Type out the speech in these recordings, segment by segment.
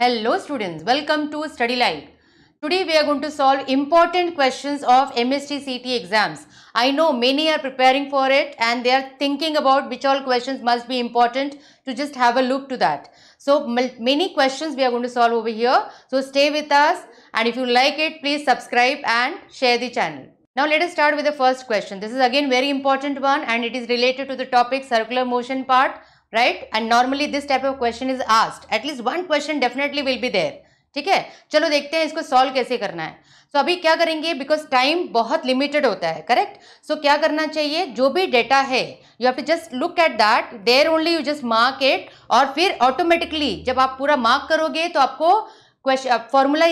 Hello students, welcome to Study Live. Today we are going to solve important questions of MHT CET exams. I know many are preparing for it and they are thinking about which all questions must be important to just have a look to that. So many questions we are going to solve over here. So stay with us, and if you like it, please subscribe and share the channel. Now let us start with the first question. This is again very important one, and it is related to the topic circular motion part, right? And normally this type of question is asked. At least one question definitely will be there. ठीक है, चलो देखते हैं इसको solve कैसे करना है. सो अभी क्या करेंगे, बिकॉज टाइम बहुत लिमिटेड होता है, करेक्ट. सो क्या करना चाहिए, जो भी डेटा है you have to just look at that there only, you just mark it, और फिर ऑटोमेटिकली जब आप पूरा मार्क करोगे तो आपको क्वेश्चन फॉर्मूला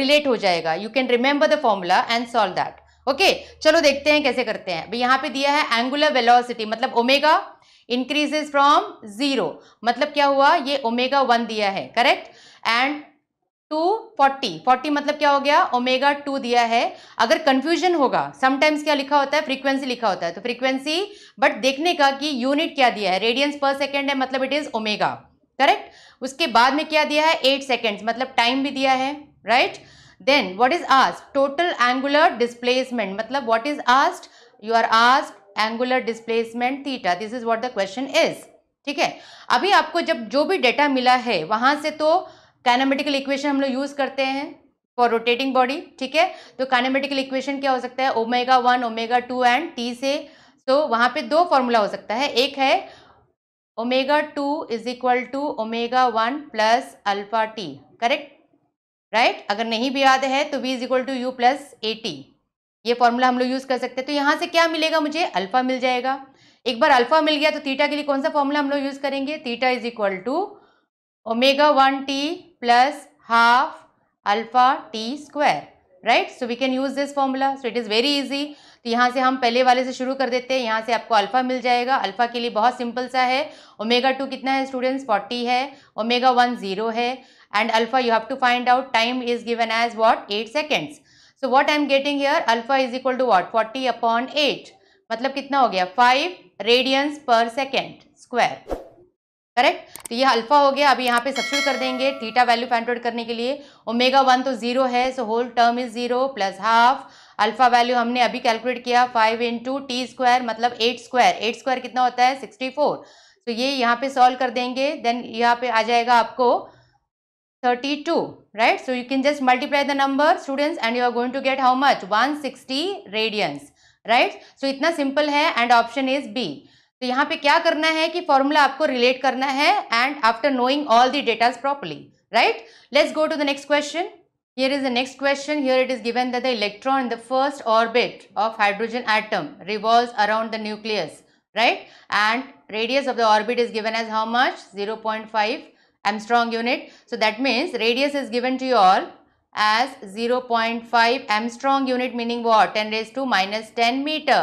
रिलेट हो जाएगा. You can remember the formula and solve that. Okay, चलो देखते हैं कैसे करते हैं. यहाँ पे दिया है एंगुलर वेलोसिटी, मतलब ओमेगा इंक्रीजेज फ्रॉम जीरो, मतलब क्या हुआ, ये ओमेगा 1 दिया है, करेक्ट, एंड 240 मतलब क्या हो गया, ओमेगा 2 दिया है. अगर कंफ्यूजन होगा, समटाइम्स क्या लिखा होता है, फ्रीक्वेंसी लिखा होता है, तो फ्रीक्वेंसी, बट देखने का कि यूनिट क्या दिया है, रेडियंस पर सेकेंड है, मतलब इट इज ओमेगा, करेक्ट. उसके बाद में क्या दिया है, 8 सेकेंड्स, मतलब टाइम भी दिया है, right. Then what is asked, total angular displacement, मतलब what is asked, you are asked angular displacement theta, this is what the question is. ठीक है, अभी आपको जब जो भी डेटा मिला है वहां से, तो काइनेमेटिकल इक्वेशन हम लोग यूज करते हैं फॉर रोटेटिंग बॉडी. ठीक है, तो काइनेमेटिकल इक्वेशन क्या हो सकता है, ओमेगा 1, ओमेगा 2 एंड टी से. तो वहां पे दो फॉर्मूला हो सकता है, एक है omega 2 is equal to omega 1 plus alpha T, correct, right. अगर नहीं भी याद है तो v is equal to U plus A T, ये फॉर्मूला हम लोग यूज कर सकते हैं. तो यहाँ से क्या मिलेगा, मुझे अल्फा मिल जाएगा. एक बार अल्फा मिल गया तो थीटा के लिए कौन सा फॉर्मूला हम लोग यूज करेंगे, theta is equal to omega 1t plus half alpha t square, right? So we can use this formula. So it is very easy. तो यहाँ से हम पहले वाले से शुरू कर देते हैं. यहाँ से आपको अल्फा मिल जाएगा. अल्फा के लिए बहुत सिंपल सा है. ओमेगा 2 कितना है स्टूडेंट्स, 40 है. ओमेगा 1 0 है. And alpha you have to find out. Time is given as what, 8 seconds. So what I am getting here, alpha is equal to what, 40/8, मतलब कितना हो गया, 5 radiance per second square, correct. तो ये alpha हो गया. अभी यहाँ पे सब्स्टिट्यूट कर देंगे थीटा वैल्यू फाइंड आउट करने के लिए. ओमेगा 1 तो 0 है, so whole term is 0 plus half alpha value हमने अभी कैलकुलेट किया, 5 इंटू टी स्क्वायर, मतलब 8 स्क्वायर. 8 स्क्वायर कितना होता है, 64. तो ये यहाँ पे सॉल्व कर देंगे. देन यहाँ पे आ जाएगा आपको 32, right. So you can just multiply the number students and you are going to get how much, 160 radians, right. सो इतना सिंपल है एंड ऑप्शन इज बी. तो यहाँ पे क्या करना है कि फॉर्मूला आपको रिलेट करना है and after knowing all the datas properly, right. Let's go to the next question. Here is the next question. Here it is given that the electron in the first orbit of hydrogen atom revolves around the nucleus, right, and radius of the orbit is given as how much, 0.5 angstrom unit. So that means radius is given to you all as 0.5 angstrom unit, meaning what, 10⁻⁻⁻ meter.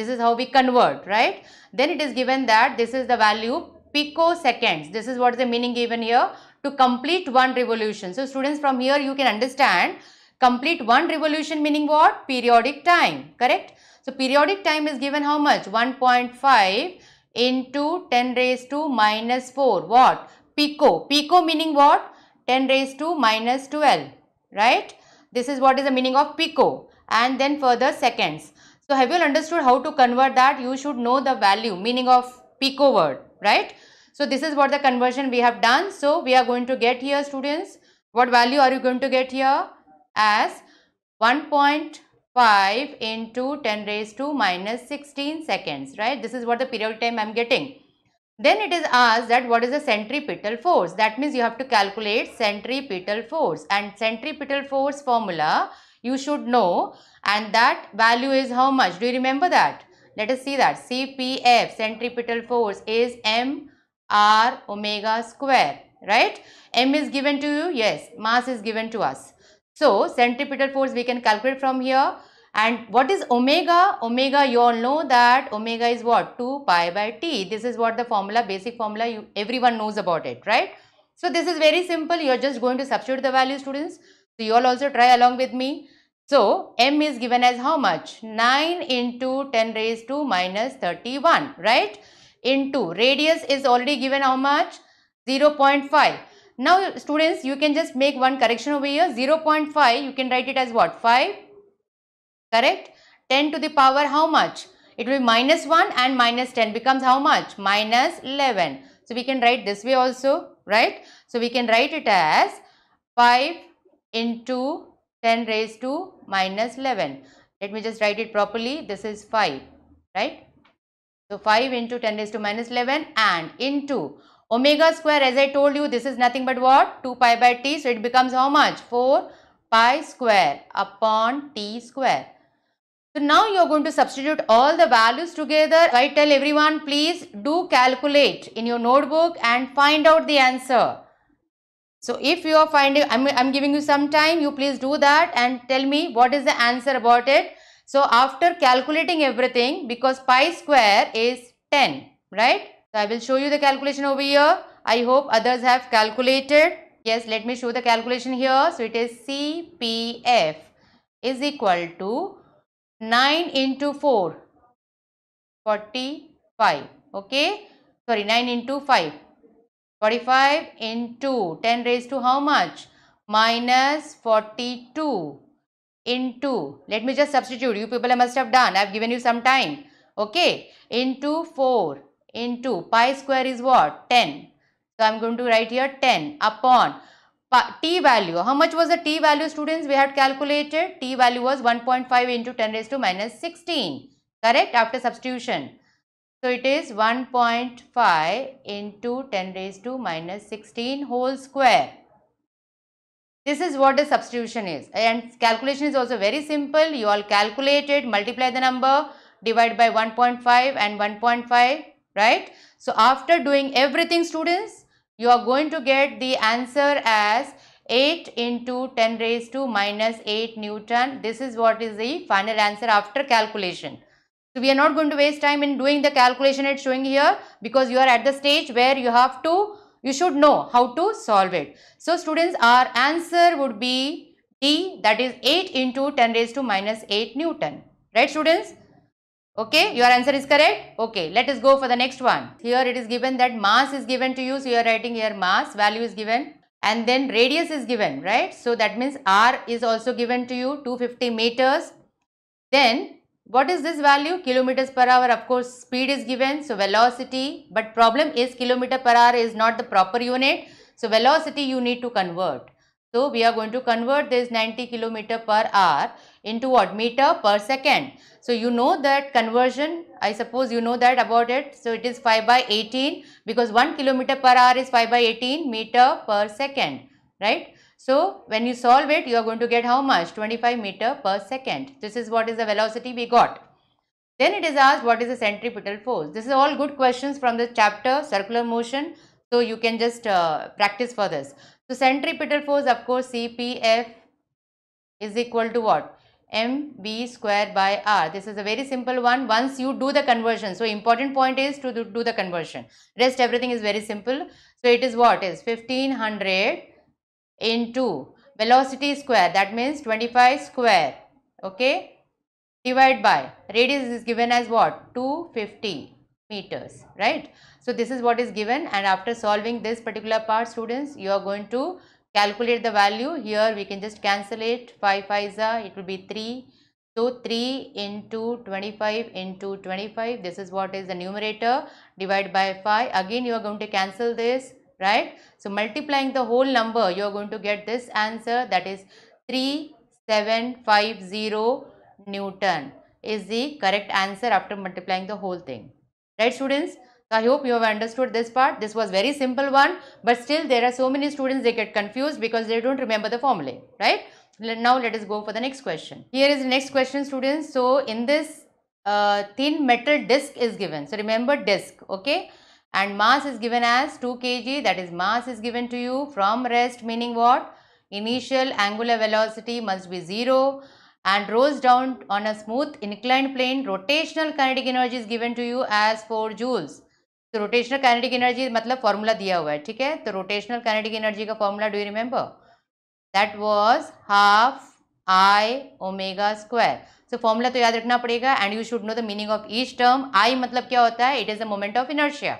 This is how we convert, right. Then it is given that this is the value picoseconds. This is what is the meaning given here, to complete one revolution. So students, from here you can understand complete one revolution meaning what, periodic time, correct. So periodic time is given how much, 1.5 into 10⁻⁻⁴ what, pico. Pico meaning what, 10⁻¹², right. This is what is the meaning of pico, and then further seconds. So have you all understood how to convert that? You should know the value meaning of pico word, right. So this is what the conversion we have done. So we are going to get here students, what value are you going to get here, as 1.5 into 10⁻¹⁶ seconds, right. This is what the periodic time I am getting. Then it is asked that what is the centripetal force. That means you have to calculate centripetal force, and centripetal force formula you should know, and that value is how much, do you remember that? Let us see that. CPF, centripetal force, is mR omega square, right. M is given to you, yes, mass is given to us. So centripetal force we can calculate from here. And what is omega? Omega you all know that omega is what, 2π/t. This is what the formula, basic formula, you everyone knows about it, right. So this is very simple. You are just going to substitute the value students. So you all also try along with me. So m is given as how much, 9 into 10⁻⁻¹, right. into radius is already given how much? 0.5. Now students, you can just make one correction over here. 0.5, you can write it as what? 5, correct? 10 to the power how much? It will be minus 1 and minus 10 becomes how much? Minus 11. So we can write this way also, right? So we can write it as 5 into 10 raised to minus 11. Let me just write it properly. This is 5, right? So 5 into 10 raised to minus 11 and into omega square, as I told you, this is nothing but what? 2 pi by t. So it becomes how much? 4 pi square upon t square. So now you are going to substitute all the values together. So I tell everyone, please do calculate in your notebook and find out the answer. So if you are finding, I'm giving you some time, you please do that and tell me what is the answer about it. So after calculating everything, because pi square is 10, right? So I will show you the calculation over here. I hope others have calculated. Yes, let me show the calculation here. So it is CPF is equal to 9 into 4, 45. Okay, sorry, 9 into 5, 45 into 10 raised to how much? Minus 42 into, let me just substitute. You people must have done. I have given you some time. Okay, into 4. Into pi square is what? 10. So I am going to write here 10 upon t value. How much was the t value, students? We had calculated t value was 1.5 into 10 raised to minus 16. Correct? After substitution. So it is 1.5 into 10 raised to minus 16 whole square. This is what the substitution is. And calculation is also very simple. You all calculate it, multiply the number, divide by 1.5 and 1.5. Right? So after doing everything, students, you are going to get the answer as 8 into 10 raised to minus 8 Newton. This is what is the final answer after calculation. So we are not going to waste time in doing the calculation it's showing here, because you are at the stage where you have to, you should know how to solve it. So students, our answer would be D, that is 8 into 10 raised to minus 8 Newton. Right, students? Okay, your answer is correct. Okay, let us go for the next one. Here it is given that mass is given to you. So you are writing here mass, value is given, and then radius is given, right? So that means R is also given to you, 250 meters. Then what is this value? Kilometers per hour. Of course, speed is given. So velocity, but problem is kilometer per hour is not the proper unit. So velocity you need to convert. So we are going to convert this 90 km per hour into what? Meter per second. So you know that conversion, I suppose you know that about it. So it is 5 by 18 because 1 km per hour is 5 by 18 meter per second, right? So when you solve it, you are going to get how much? 25 meter per second. This is what is the velocity we got. Then it is asked what is the centripetal force. This is all good questions from the chapter circular motion. So you can just practice for this. So centripetal force, of course, CPF is equal to what? MV square by R. This is a very simple one once you do the conversion. So important point is to do the conversion. Rest everything is very simple. So it is what? Is 1500 into velocity square, that means 25 square, okay, divide by radius is given as what? 250 meters, right? So this is what is given, and after solving this particular part, students, you are going to calculate the value. Here we can just cancel it. 5 5s are, it will be 3. So 3 into 25 into 25. This is what is the numerator. Divide by 5. Again you are going to cancel this, right? So multiplying the whole number, you are going to get this answer, that is 3750 Newton is the correct answer after multiplying the whole thing. Right, students? I hope you have understood this part. This was very simple one, but still there are so many students, they get confused because they don't remember the formulae, right? Now let us go for the next question. Here is the next question, students. So in this thin metal disc is given. So remember disc, okay? And mass is given as 2 kg, that is mass is given to you from rest, meaning what? Initial angular velocity must be 0. And rolls down on a smooth inclined plane. Rotational kinetic energy is given to you as 4 joules. तो rotational kinetic energy मतलब formula दिया हुआ है, ठीक है? तो rotational kinetic energy का formula do you remember? That was half I omega square. So formula तो याद रखना पड़ेगा and you should know the meaning of each term. I मतलब क्या होता है? It is the moment of inertia.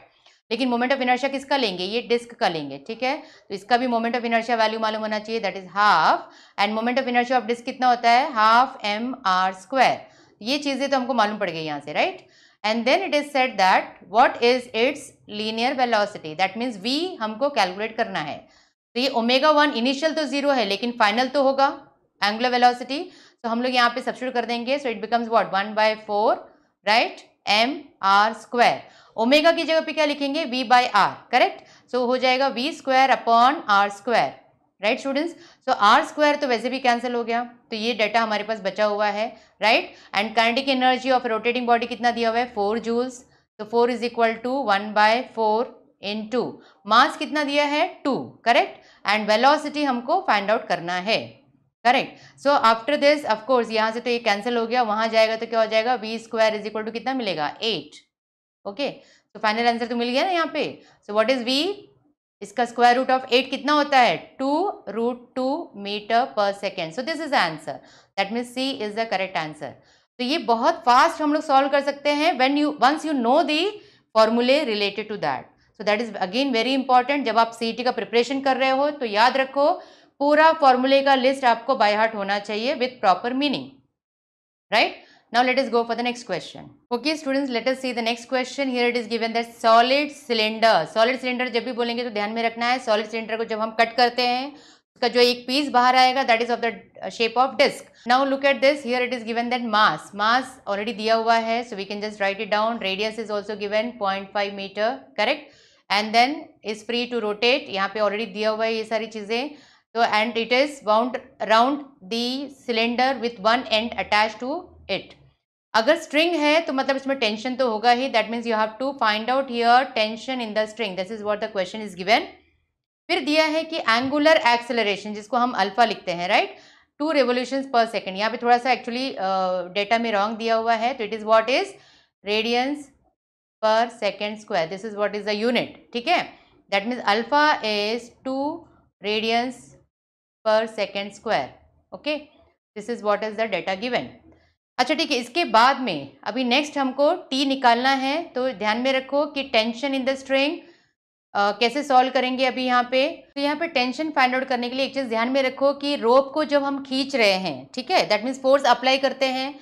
लेकिन moment of inertia किसका लेंगे? ये disk का लेंगे, ठीक है? तो इसका भी moment of inertia value मालूम होना चाहिए, that is half. And moment of inertia of disk कितना होता है? Half m r square. ये चीजें तो हमको मालूम पड़ गई यहाँ से, right? And then it is said that what is its linear velocity? That means v हमको कैलकुलेट करना है. तो ये ओमेगा वन इनिशियल तो जीरो है लेकिन फाइनल तो होगा एंगुलर वेलोसिटी. तो हम लोग यहाँ पे सब्स्टिट्यूट कर देंगे. So it becomes what 1/4 right m r square. Omega की जगह पे क्या लिखेंगे? v/r. करेक्ट. सो हो जाएगा v² upon r². Right students. So r square तो वैसे भी कैंसिल हो गया. तो ये डाटा हमारे पास बचा हुआ है right. And kinetic energy of rotating body कितना दिया हुआ है? 4 जूल्स. तो 4 = 1/4 इन टू. मास कितना दिया है? 2. करेक्ट. एंड वेलोसिटी हमको फाइंड आउट करना है. Correct. So after this of course यहाँ से तो ये कैंसिल हो गया. वहाँ जाएगा तो क्या हो जाएगा? v² = कितना मिलेगा? 8. ओके. तो फाइनल आंसर तो मिल गया ना यहाँ पे. So what is v? इसका √8 कितना होता है? 2√2 metre per second. So this is the answer. That means c is the correct answer. तो ये बहुत फास्ट हम लोग सॉल्व कर सकते हैं when you once you know the formulae related to that. So that is again very important. जब आप CET का प्रिपरेशन कर रहे हो तो याद रखो पूरा फॉर्मूले का लिस्ट आपको बाय हार्ट होना चाहिए with proper meaning right. Now let us go for the next question. Okay students, let us see the next question. Here it is given that solid cylinder. Solid cylinder जब भी बोलेंगे तो ध्यान में रखना है. सॉलिड सिलेंडर को जब हम कट करते हैं उसका जो एक पीस बाहर आएगा that is of the shape of disc. Now look at this. Here it is given that mass. Mass already दिया हुआ है so we can just write it down. Radius is also given 0.5 metre. Correct. And then is free to rotate. यहाँ पे already दिया हुआ है ये सारी चीजें. तो and it is wound round the cylinder with one end attach to it. अगर स्ट्रिंग है तो मतलब इसमें टेंशन तो होगा ही. That means you have to find out here tension in the string. This is what the question is given. फिर दिया है कि एंगुलर एक्सेलरेशन जिसको हम अल्फा लिखते हैं राइट, 2 रेवोल्यूशंस पर सेकेंड. यहाँ पे थोड़ा सा एक्चुअली डेटा में रॉन्ग दिया हुआ है. तो it is what is radians per second square. This is what is the unit. ठीक है. That means alpha is 2 radians per second square. Okay. This is what is the data given. अच्छा ठीक है. इसके बाद में अभी नेक्स्ट हमको टी निकालना है. तो ध्यान में रखो कि टेंशन इन द स्ट्रिंग कैसे सॉल्व करेंगे अभी यहाँ पे. तो यहाँ पे टेंशन फाइंड आउट करने के लिए एक चीज़ ध्यान में रखो कि रोप को जब हम खींच रहे हैं ठीक है, दैट मीन्स फोर्स अप्लाई करते हैं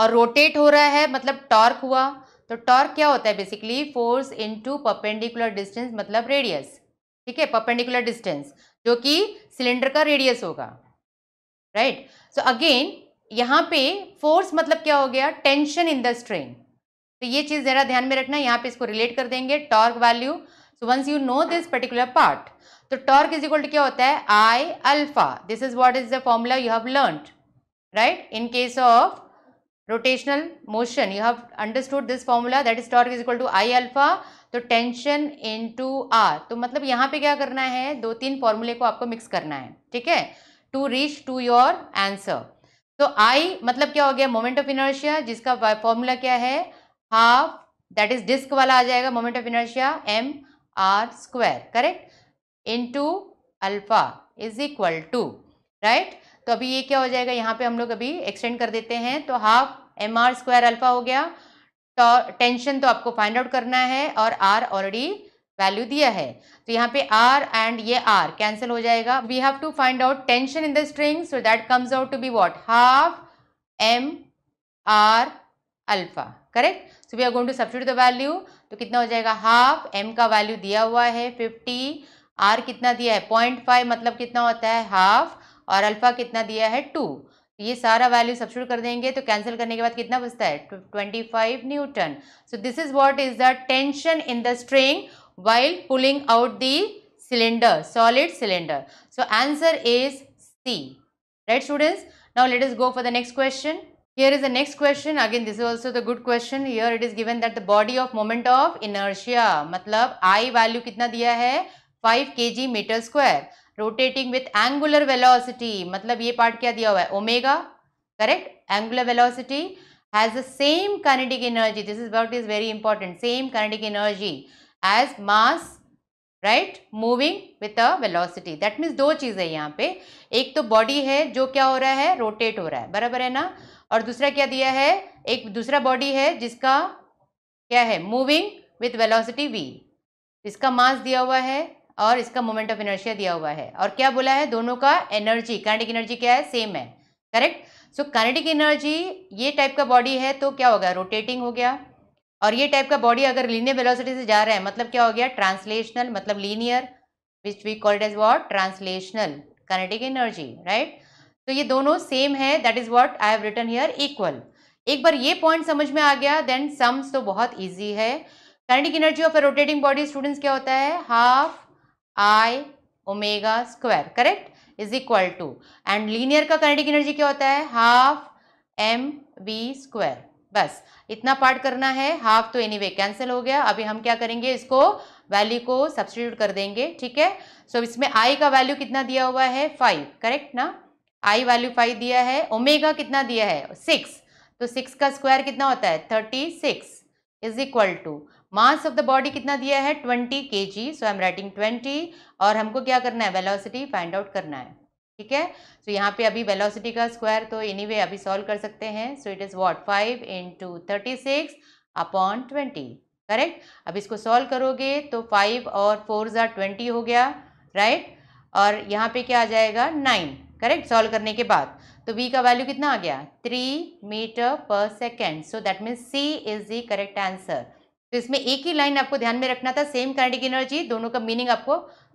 और रोटेट हो रहा है मतलब टॉर्क हुआ. तो टॉर्क क्या होता है? Basically force into perpendicular distance मतलब रेडियस. ठीक है. परपेंडिकुलर डिस्टेंस जो कि सिलेंडर का रेडियस होगा राइट. सो अगेन यहाँ पे फोर्स मतलब क्या हो गया? Tension in the string. तो ये चीज़ ज़रा ध्यान में रखना. यहाँ पे इसको रिलेट कर देंगे torque value. So once you know this particular part तो टॉर्क इज इक्वल टू क्या होता है? I alpha. This is what is the formula you have learned right. In case of rotational motion you have understood this formula that is torque is equal to I alpha. तो tension into r. तो मतलब यहाँ पे क्या करना है? 2-3 फॉर्मूले को आपको मिक्स करना है ठीक है, to reach to your answer. तो आई मतलब क्या हो गया? मोमेंट ऑफ इनर्शिया जिसका फॉर्मूला क्या है? हाफ दैट इज डिस्क वाला आ जाएगा moment of inertia m r square. Correct. Into alpha is equal to right. तो अभी ये क्या हो जाएगा? यहाँ पे हम लोग अभी एक्सटेंड कर देते हैं. तो हाफ mr स्क्वायर अल्फा हो गया. तो टेंशन तो आपको फाइंड आउट करना है और r ऑलरेडी वैल्यू दिया है. तो यहाँ पे r एंड ये r कैंसिल हो जाएगा. We have to find out tension in the string. So that comes out to be what? Half m r alpha. Correct. So we are going to substitute the value. तो कितना हो जाएगा? Half m का value दिया हुआ है 50, r कितना दिया है 0.5 मतलब कितना होता है? हाफ, और अल्फा कितना दिया है 2. तो ये सारा वैल्यू सब्स्टिट्यूट कर देंगे. तो कैंसिल करने के बाद कितना बचता है? 25 newton. So this is what is the tension in the string while pulling out the cylinder, solid cylinder. So answer is C. Right students? Now let us go for the next question. Here is the next question. Again this is also the good question. Here it is given that the body of moment of inertia, मतलब I value कितना दिया है? 5 kg meter square. Rotating with angular velocity, मतलब ये part क्या दिया हुआ है? Omega. Correct? Angular velocity has the same kinetic energy. This is what is very important. Same kinetic energy as mass right moving with a velocity. that means दो चीज़ें यहाँ पे. एक तो बॉडी है जो क्या हो रहा है? रोटेट हो रहा है, बराबर है ना. और दूसरा क्या दिया है, एक दूसरा बॉडी है जिसका क्या है, मूविंग विथ वेलोसिटी v, इसका मास दिया हुआ है और इसका मोमेंट ऑफ इनर्शिया दिया हुआ है, और क्या बोला है, दोनों का एनर्जी, काइनेटिक एनर्जी क्या है, सेम है, करेक्ट। सो काइनेटिक एनर्जी ये टाइप का बॉडी है तो क्या होगा, रोटेटिंग हो गया, और ये टाइप का बॉडी अगर लीनियर वेलोसिटी से जा रहा है मतलब क्या हो गया, ट्रांसलेशनल, मतलब linear, which we called as what, translational kinetic energy, right. तो ये दोनों सेम है, that is what I have written here, equal. एक बार ये पॉइंट समझ में आ गया देन सम्स तो बहुत ईजी है। Kinetic energy of a rotating body students क्या होता है, half I omega square, correct, is equal to, and linear का काइनेटिक एनर्जी क्या होता है, हाफ एम वी स्क्वायर। बस इतना पार्ट करना है, हाफ तो एनीवे कैंसिल हो गया। अभी हम क्या करेंगे, इसको वैल्यू को सब्स्टिट्यूट कर देंगे, ठीक है। सो इसमें आई का वैल्यू कितना दिया हुआ है, 5, करेक्ट ना, आई वैल्यू 5 दिया है। ओमेगा कितना दिया है, 6, तो 6 का स्क्वायर कितना होता है, 36, is equal to, mass of the body कितना दिया है, 20 kg, so I am writing 20, और हमको क्या करना है, वेलोसिटी फाइंड आउट करना है, ठीक है। सो यहाँ पे अभी वेलोसिटी का स्क्वायर तो एनीवे अभी सॉल्व कर सकते हैं, so it is what, 5 × 36/20, correct. अब इसको सॉल्व करोगे तो 5 और 4 = 20 हो गया, राइट, और यहाँ पे क्या आ जाएगा, 9, करेक्ट, सॉल्व करने के बाद। तो v का वैल्यू कितना आ गया, 3 metre per second, so that means c is the correct answer. तो इसमें एक ही लाइन आपको ध्यान में रखना था, सेम काइनेटिक एनर्जी, दोनों का मीनिंग आपको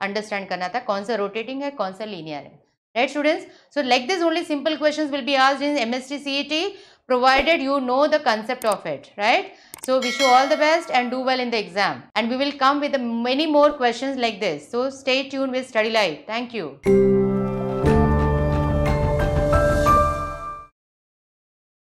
अंडरस्टैंड करना था, कौन सा रोटेटिंग है, कौन सा लीनियर है, right students. So like this only simple questions will be asked in MHT CET provided you know the concept of it, right. So wish you all the best and do well in the exam, and we will come with many more questions like this. So stay tuned with Studi.Live. Thank you.